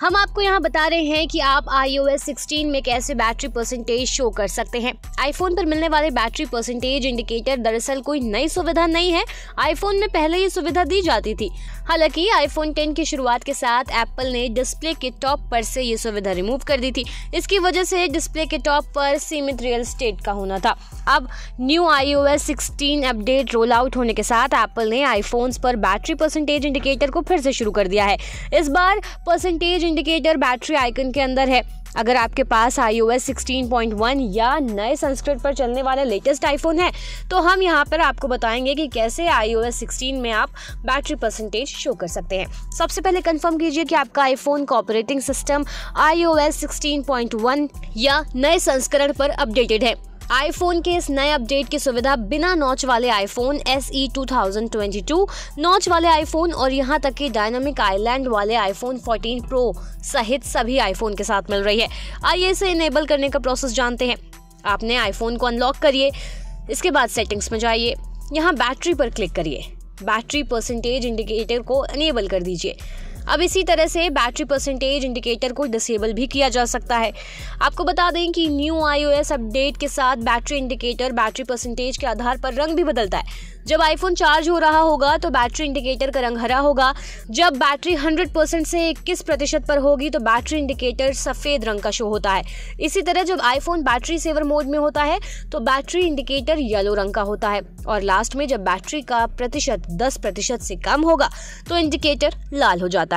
हम आपको यहाँ बता रहे हैं कि आप iOS 16 में कैसे बैटरी परसेंटेज शो कर सकते हैं। आईफोन पर मिलने वाले बैटरी परसेंटेज इंडिकेटर दरअसल कोई नई सुविधा नहीं है, आईफोन में पहले ये सुविधा दी जाती थी। हालांकि आईफोन 10 की शुरुआत के साथ एप्पल ने डिस्प्ले के टॉप पर से ये सुविधा रिमूव कर दी थी। इसकी वजह से डिस्प्ले के टॉप पर सीमित रियल स्टेट का होना था। अब new iOS 16 update roll out होने के साथ एप्पल ने आईफोन्स पर बैटरी परसेंटेज इंडिकेटर को फिर से शुरू कर दिया है। इस बार परसेंटेज इंडिकेटर बैटरी आइकन के अंदर है। अगर आपके पास iOS 16.1 या नए संस्करण पर चलने वाला लेटेस्ट आईफोन है तो हम यहाँ पर आपको बताएंगे कि कैसे iOS 16 में आप बैटरी परसेंटेज शो कर सकते हैं। सबसे पहले कंफर्म कीजिए कि आपका आईफोन का ऑपरेटिंग सिस्टम iOS 16.1 या नए संस्करण पर अपडेटेड है। आईफोन के इस नए अपडेट की सुविधा बिना नॉच वाले आईफोन SE 2022, नॉच वाले आईफोन और यहां तक कि डायनामिक आइलैंड वाले आईफोन 14 प्रो सहित सभी आईफोन के साथ मिल रही है। आइए इसे इनेबल करने का प्रोसेस जानते हैं। आपने आईफोन को अनलॉक करिए, इसके बाद सेटिंग्स में जाइए, यहां बैटरी पर क्लिक करिए, बैटरी परसेंटेज इंडिकेटर को इनेबल कर दीजिए। अब इसी तरह से बैटरी परसेंटेज इंडिकेटर को डिसेबल भी किया जा सकता है। आपको बता दें कि न्यू iOS अपडेट के साथ बैटरी इंडिकेटर बैटरी परसेंटेज के आधार पर रंग भी बदलता है। जब आईफोन चार्ज हो रहा होगा तो बैटरी इंडिकेटर का रंग हरा होगा, जब बैटरी 100% से 21% पर होगी तो बैटरी इंडिकेटर सफ़ेद रंग का शो होता है। इसी तरह जब आईफोन बैटरी सेवर मोड में होता है तो बैटरी इंडिकेटर येलो रंग का होता है और लास्ट में जब बैटरी का प्रतिशत 10% से कम होगा तो इंडिकेटर लाल हो जाता